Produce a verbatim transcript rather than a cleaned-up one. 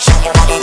Shake your body,